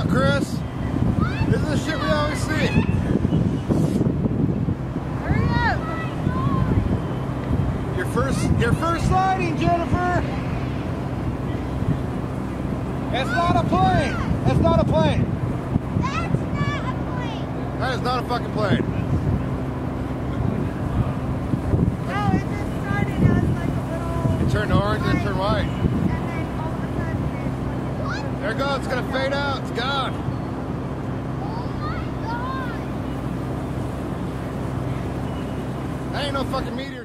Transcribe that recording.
up, Chris. This is the shit we always see. Hurry up. Your first sliding, Jennifer. It's not a plane. It's not a plane. That's not a plane. That is not a fucking plane. Oh, it just started as like a little. It turned orange and it turned white. There it goes, it's gonna fade out, it's gone. Oh my god! That ain't no fucking meteor.